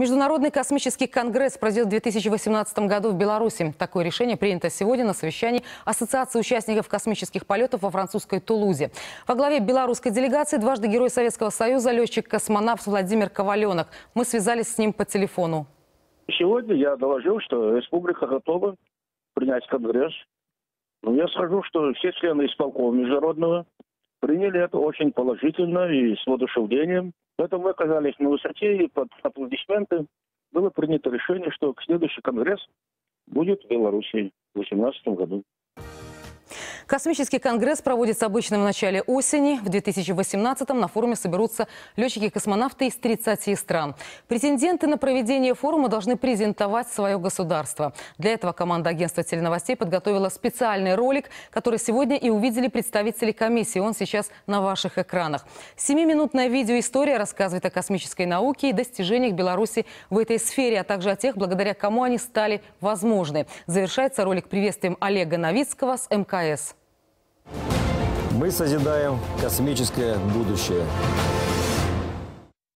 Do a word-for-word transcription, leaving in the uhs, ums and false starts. Международный космический конгресс пройдет в две тысячи восемнадцатом году в Беларуси. Такое решение принято сегодня на совещании Ассоциации участников космических полетов во французской Тулузе. Во главе белорусской делегации дважды Герой Советского Союза, летчик-космонавт Владимир Коваленок. Мы связались с ним по телефону. Сегодня я доложил, что республика готова принять конгресс. Но я скажу, что все члены исполкома международного приняли это очень положительно и с воодушевлением. Поэтому мы оказались на высоте, и под аплодисменты было принято решение, что следующий конгресс будет в Беларуси в две тысячи восемнадцатом году. Космический конгресс проводится обычно в начале осени. В две тысячи восемнадцатом на форуме соберутся летчики-космонавты из тридцати стран. Претенденты на проведение форума должны презентовать свое государство. Для этого команда агентства теленовостей подготовила специальный ролик, который сегодня и увидели представители комиссии. Он сейчас на ваших экранах. Семиминутная видеоистория рассказывает о космической науке и достижениях Беларуси в этой сфере, а также о тех, благодаря кому они стали возможны. Завершается ролик приветствием Олега Новицкого с МКС. Мы созидаем космическое будущее.